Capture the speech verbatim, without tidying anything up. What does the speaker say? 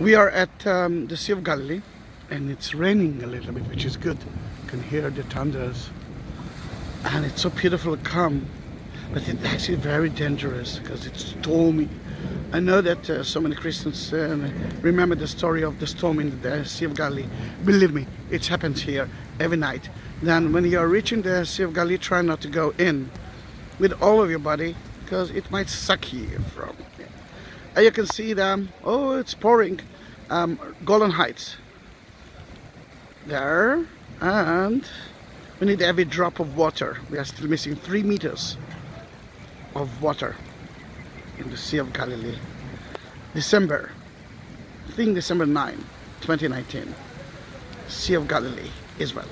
We are at um, the Sea of Galilee, and it's raining a little bit, which is good. You can hear the thunders, and it's so beautiful and calm, but it's actually very dangerous because it's stormy. I know that uh, so many Christians uh, remember the story of the storm in the Sea of Galilee. Believe me, it happens here every night. Then when you are reaching the Sea of Galilee, try not to go in with all of your body, because it might suck you from. And you can see them, oh, it's pouring, um, Golan Heights there, and we need every drop of water. We are still missing three meters of water in the Sea of Galilee. December, I think December ninth, twenty nineteen, Sea of Galilee, Israel.